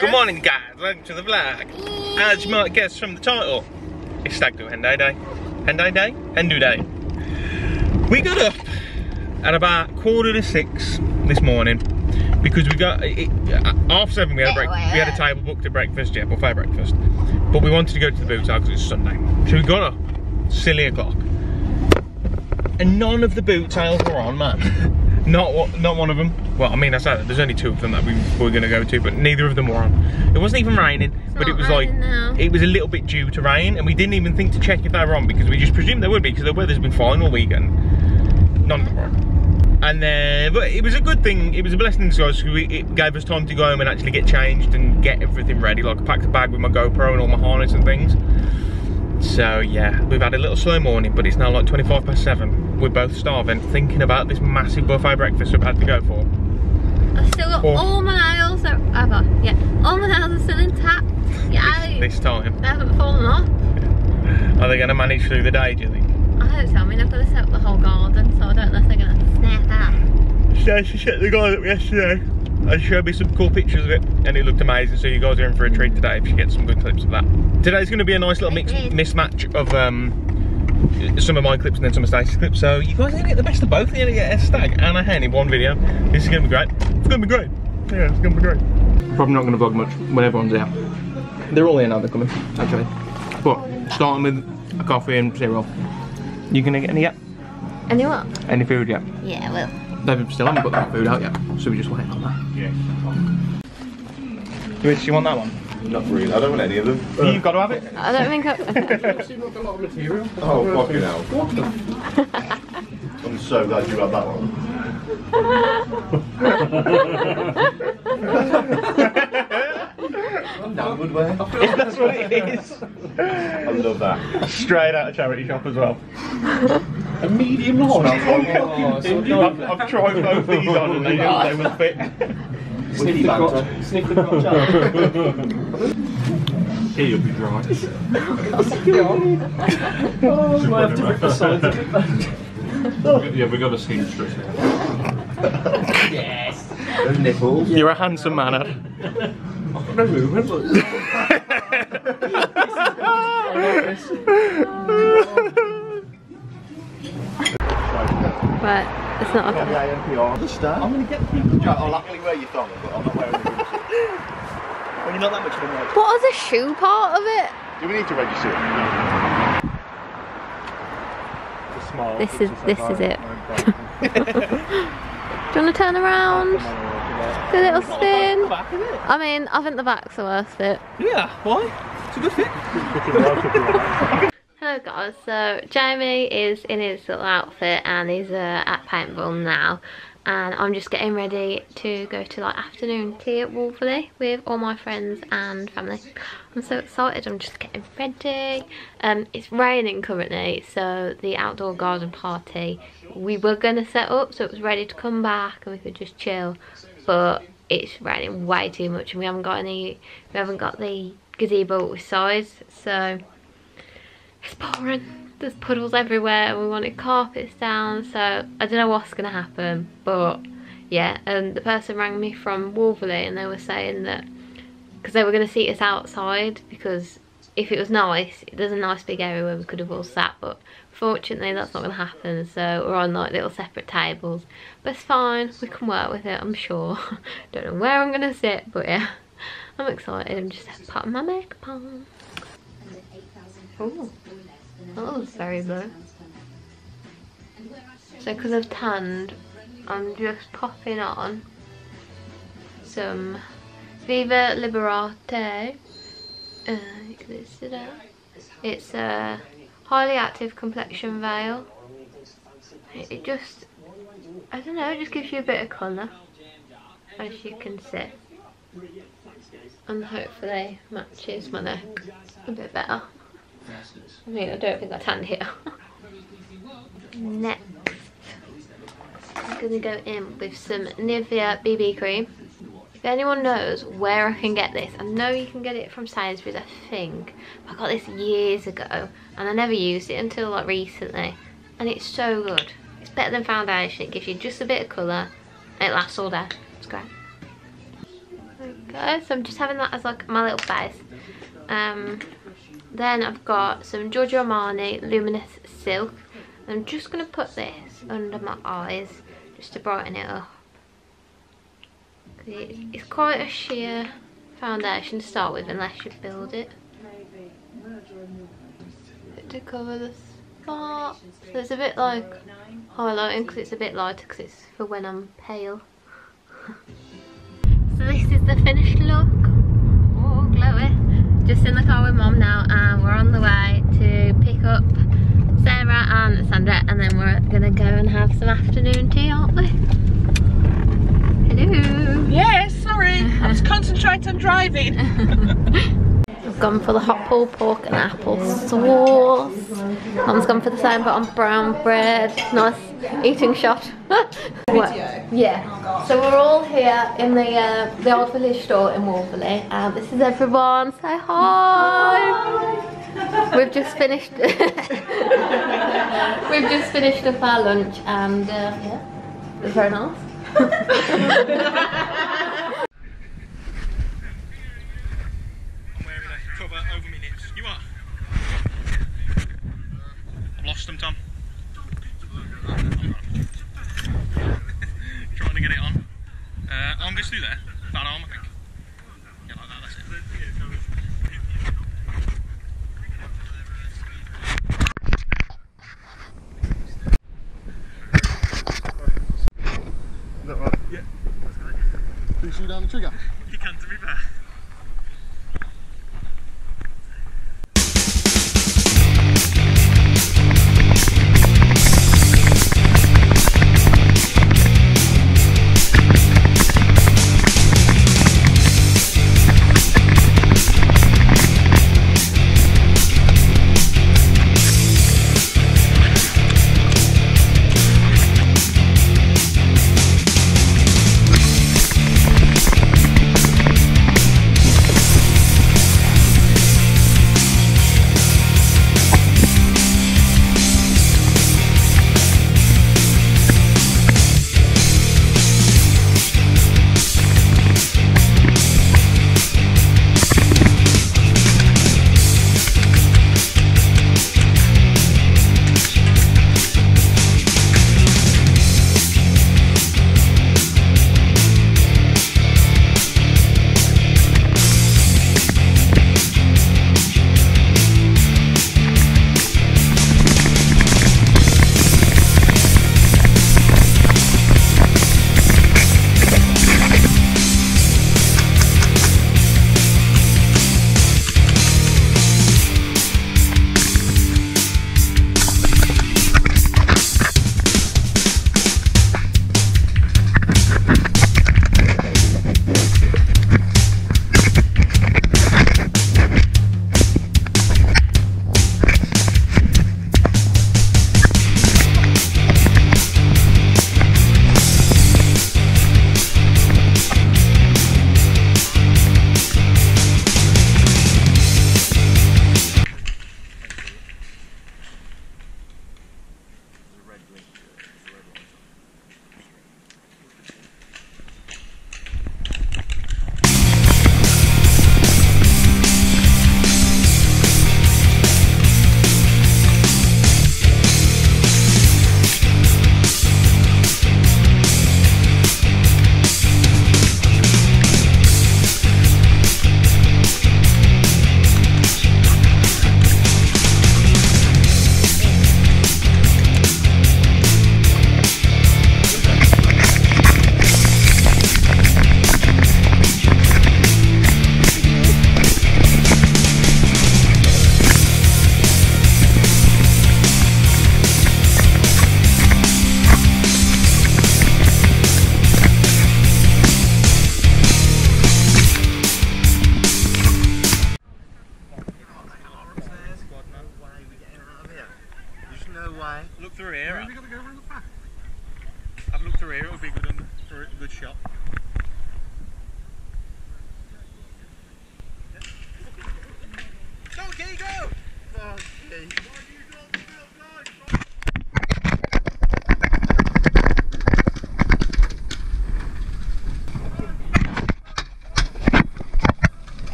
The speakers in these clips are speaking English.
Good morning, guys. Welcome to the vlog. As you might guess from the title, it's Stag Do Henday Day. Henday Day? Hendu Day. We got up at about 6:15 this morning because we got half 7. We had a break. We had a table booked at breakfast, yeah, buffet breakfast. But we wanted to go to the boot sale because it's Sunday. So we got up, silly o'clock, and none of the boot sales were on, man. Not one of them. Well, I mean, I said that. There's only two of them that we were going to go to, but neither of them were on. It wasn't even raining, but it was like now. It was a little bit due to rain, and we didn't even think to check if they were on because we just presumed they would be because the weather's been fine all weekend. None of them were on. And then, but it was a good thing. It was a blessing to us because it gave us time to go home and actually get changed and get everything ready. Like I packed a bag with my GoPro and all my harness and things. So yeah, we've had a little slow morning, but it's now like 7:25. We're both starving, thinking about this massive buffet breakfast we've had to go for. I've still got all my nails are, all my nails are still intact. Yeah, this time. They haven't fallen off. Are they going to manage through the day, do you think? I hope so. I mean, I've got to set up the whole garden, so I don't know if they're going to snap out. Stacy set the garden up yesterday and showed me some cool pictures of it, and it looked amazing, so you guys are in for a treat today if you get some good clips of that. Today's going to be a nice little mismatch of some of my clips and then some of Stacy's clips, so you guys are going to get the best of both. You're going to get a stag and a hen in one video. This is going to be great. It's going to be great. Yeah, it's going to be great. I'm probably not going to vlog much when everyone's out. They're all here now, they're coming, actually. But starting with a coffee and cereal. You going to get any yet? Any what? Any food yet? Yeah, I will. They've still haven't put that food out yet, so we just wait on that. Yeah. Do you want that one? Not really, I don't want any of them. You've got to have it. I don't think I've seen like a lot of material. Oh, fucking hell. I'm so glad you had that one. Downward way. That's what it is. I love that. Straight out of charity shop as well. A medium large. I've tried both these on and they will fit. Sniff the crotch. Sniff the crotch out. Here you'll be dry. Oh, I have to rip the sides of it. Yeah, we got a seamstress now. Yes. Those nipples. You're a handsome man, Ad. I've never remembered. But it's not okay. I'm going to get people to I'll happily wear your thong, but I'm not wearing it. When you're not that much of a man. What is the shoe part of it? Do we need to register it? The smile. This is it. Do you want to turn around? Do a little spin. I mean, I think the back's the worst fit. Yeah, why? It's a good fit. Hello guys, so Jamie is in his little outfit and he's at paintball now, and I'm just getting ready to go to like afternoon tea at Wolverley with all my friends and family. I'm so excited, I'm just getting ready. It's raining currently, so the outdoor garden party we were going to set up so it was ready to come back and we could just chill, but it's raining way too much and we haven't got the gazebo outside, so it's pouring, there's puddles everywhere and we wanted carpets down, so I don't know what's going to happen, but yeah. And the person rang me from Wolverley and they were saying that because they were going to seat us outside because if it was nice, there's a nice big area where we could have all sat, but fortunately that's not going to happen, so we're on like little separate tables, but it's fine, we can work with it, I'm sure. Don't know where I'm going to sit, but yeah, I'm excited, I'm just putting my makeup on. Ooh. That looks very blue. So because I've tanned, I'm just popping on some Viva Liberate. It's a highly active complexion veil. It just, I don't know, it just gives you a bit of colour, as you can see. And hopefully matches my neck a bit better. I mean, I don't think I tanned here. Next, I'm going to go in with some Nivea BB cream. If anyone knows where I can get this, I know you can get it from Sainsbury's, I think. I got this years ago and I never used it until like recently. And it's so good. It's better than foundation. It gives you just a bit of colour and it lasts all day. It's great. There we go. So I'm just having that as like my little base. Then I've got some Giorgio Armani Luminous Silk. I'm just going to put this under my eyes just to brighten it up. It's quite a sheer foundation to start with unless you build it. To cover the spot. So it's a bit like highlighting because it's a bit lighter because it's for when I'm pale. So this is the finished look. Oh, glowy. Just in the car with Mum now and we're on the way to pick up Sarah and Sandra, and then we're gonna go and have some afternoon tea, aren't we? Hello. Yeah, sorry. I was concentrating on driving. I've gone for the hot pulled pork and apple sauce. Mum's gone for the same but on brown bread. Nice eating shot. Yeah. So we're all here in the Old Village Store in Wolverley. This is everyone. Say hi. Hi. We've just finished. We've just finished up our lunch, and yeah, it was very nice. Cover over me, Nips. You are. I've lost them, Tom. Trying to get it on. Arm goes through there. That arm, I think. Yeah, like that. That's it. You down the trigger? You can, to be fair.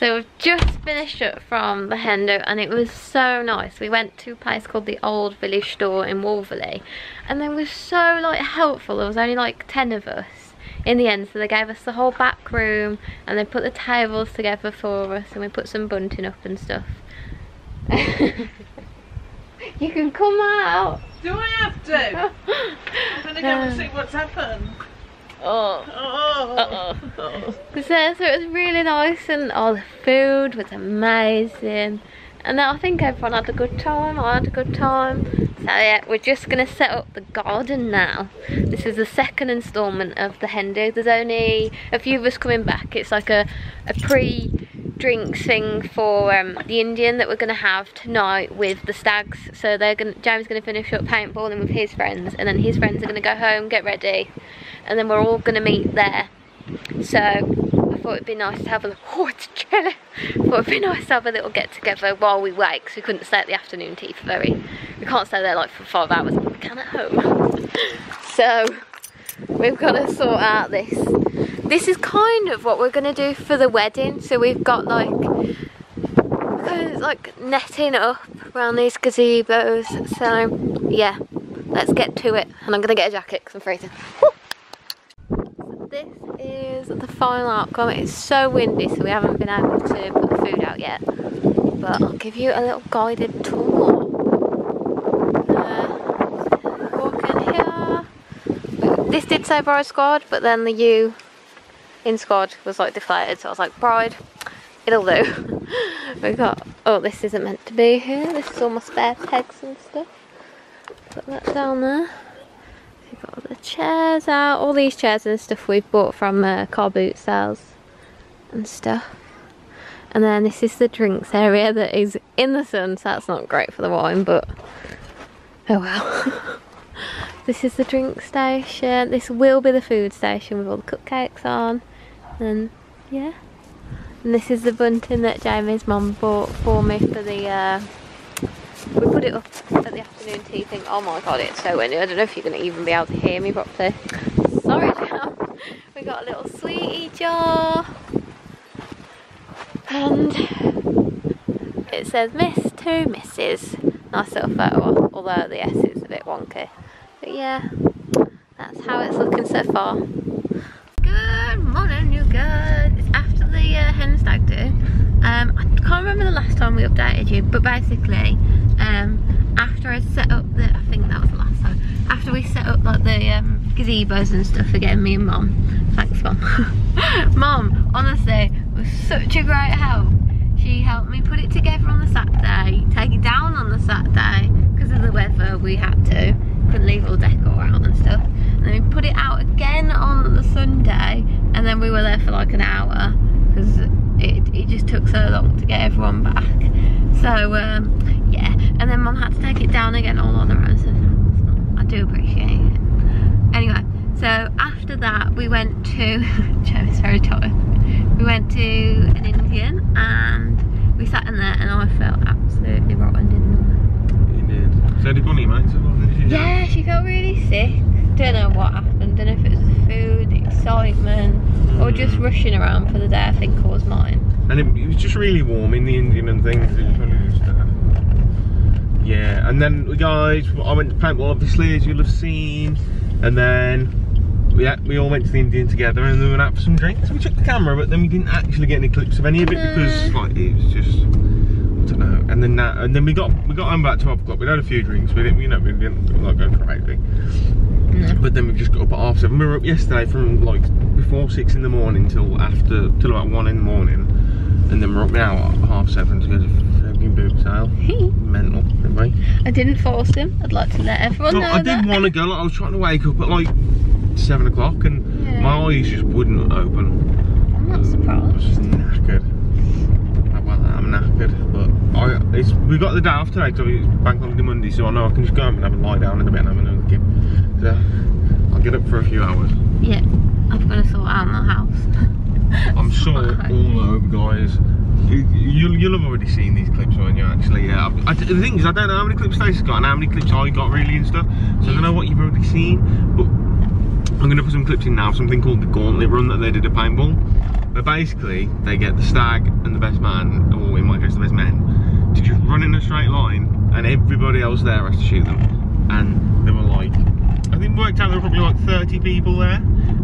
So we've just finished up from the Hendo and it was so nice. We went to a place called the Old Village Store in Wolverley and they were so helpful. There was only 10 of us in the end, so they gave us the whole back room and they put the tables together for us and we put some bunting up and stuff. You can come out. Do I have to? I'm gonna go and see what's happened. Oh. So it was really nice and all the food was amazing and I think everyone had a good time. I had a good time. So yeah, we're just gonna set up the garden now. This is the second instalment of the Hendo. There's only a few of us coming back. It's like a pre-drinks thing for the Indian that we're gonna have tonight with the Stags. So they're gonna, James is gonna finish up paintballing with his friends and then his friends are gonna go home, get ready, and then we're all gonna meet there. So I thought it'd be nice to have a little get together while we wait, because we couldn't stay at the afternoon tea for we can't stay there for 5 hours, but we can at home. So we've got to sort out this is kind of what we're gonna do for the wedding. So we've got netting up around these gazebos. So yeah, let's get to it, and I'm gonna get a jacket because I'm freezing. This is the final outcome. It's so windy, so we haven't been able to put the food out yet. But I'll give you a little guided tour. Walk in here. This did say bride squad, but then the U in squad was deflated, so I was bride, it'll do. We've got, oh, this isn't meant to be here. This is all my spare pegs and stuff. Put that down there. We've got all the chairs out, all these chairs and stuff we've bought from car boot sales and stuff. And then this is the drinks area that is in the sun, so that's not great for the wine, but oh well. This is the drink station. This will be the food station with all the cupcakes on, and yeah. And this is the bunting that Jamie's mum bought for me for the we put it up at the afternoon tea thing. Oh my god, it's so windy. I don't know if you're going to even be able to hear me properly. Sorry, Jam. We got a little sweetie jar. And it says Miss to Mrs. Nice little photo, although the S is a bit wonky. But yeah, that's how it's looking so far. Good morning, you guys. It's after the hen stag do. I can't remember the last time we updated you, but basically, after I set up the, I think that was the last time, after we set up the gazebos and stuff again, me and Mum, thanks Mum. Mum, honestly, was such a great help. She helped me put it together on the Saturday, take it down on the Saturday, because of the weather we had to, couldn't leave all decor out and stuff. And then we put it out again on the Sunday, and then we were there for an hour, because it just took so long to get everyone back. So yeah, and then Mum had to take it down again all on her own, so I do appreciate it. Anyway, so after that we went to Joe's very tired. We went to an Indian and we sat in there and I felt absolutely rotten, didn't I? You did. So did Bunny, mate. Yeah, she felt really sick. Don't know what happened. Don't know if it was the food, the excitement, or just rushing around for the day. I think caused mine. And it was just really warm in the Indian and things. Yeah, and then guys, I went to paintball obviously, as you'll have seen, and then we all went to the Indian together and then we went out for some drinks. We took the camera, but then we didn't actually get any clips of any of it because it was just, I don't know. And then that, and then we got home about 12 o'clock. We had a few drinks. We didn't, we didn't go crazy. No. But then we just got up at 7:30. We were up yesterday from before 6 in the morning till after about 1 in the morning, and then we're up now at 7:30 to go to boot sale. Mental, didn't we? I didn't force him. I'd like to let everyone know. I did want to go. I was trying to wake up at 7 o'clock and my eyes just wouldn't open. I'm not surprised. I was just knackered. Well, I'm knackered, but we got the day off today because it's Bank Holiday Monday, so I know I can just go home and have a lie down in a bit and have another kip. So I'll get up for a few hours. Yeah, I've got to sort out my house. I'm sure all over, guys. You'll have already seen these clips, won't you, actually? Yeah. The thing is, I don't know how many clips Stacy's got and how many clips I got, really, and stuff. So I don't know what you've already seen, but I'm gonna put some clips in now, something called the Gauntlet Run that they did at Pine Bull, where basically they get the stag and the best man, or in my case the best men, to just run in a straight line and everybody else there has to shoot them. And there were like, I think we worked out there were probably like 30 people there,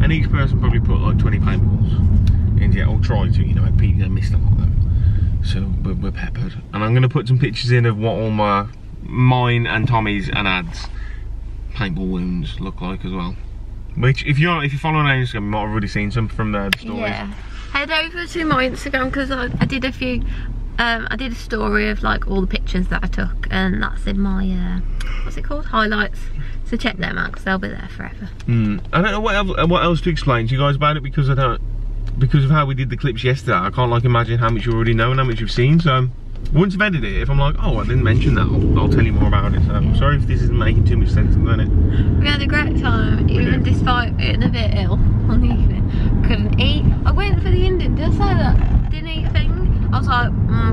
and each person probably put like 20 paintballs into it, or tried to, you know, and people missed a lot of them. So we're peppered. And I'm gonna put some pictures in of what all my, mine and Tommy's and Ad's paintball wounds look like as well. Which, if you follow on Instagram, you might have already seen some from their stories. Yeah, head over to my Instagram because I did a few. I did a story of like all the pictures that I took, and that's in my what's it called, highlights. So check them out because they'll be there forever. I don't know what else to explain to you guys about it, because because of how we did the clips yesterday. I can't like imagine how much you already know and how much you've seen. So once I've edited it, if I'm like, oh, I didn't mention that, I'll tell you more about it. So I'm sorry if this isn't making too much sense, isn't it? We had a great time, even despite being a bit ill on the evening. Couldn't eat. I went for the Indian, did I say that? Didn't eat a thing. I was like,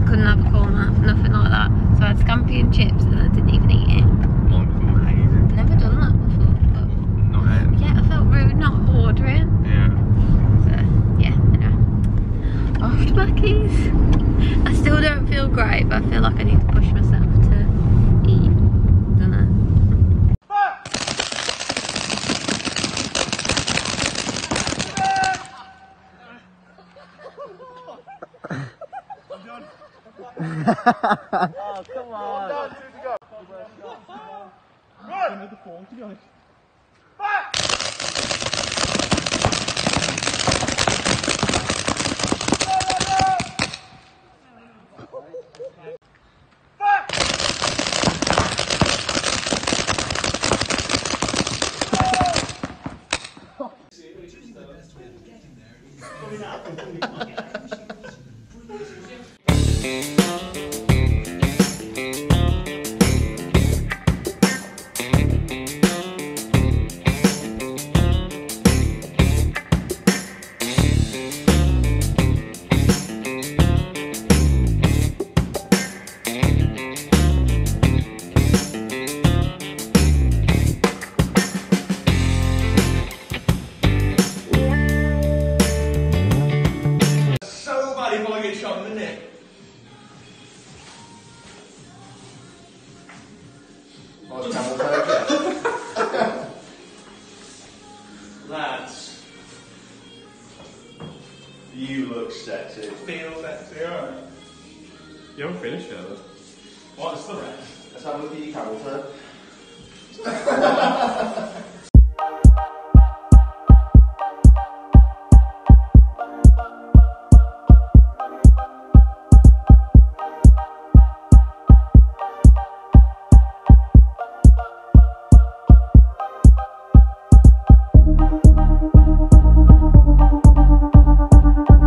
couldn't have a corner, nothing like that. So I had scampi and chips and I didn't even eat it. Mine was amazing. Never done that before. But not yet. Yeah, I felt rude not ordering. Yeah. So, yeah, anyway. Off to Bucky's. I still don't feel great, but I feel like I need to push myself to eat, don't I? Oh, come on. Down, two to go. Right. Another four to go. You look sexy. Feel sexy, alright? You haven't finished yet. What's the rest? Let's have a look at your camel toe.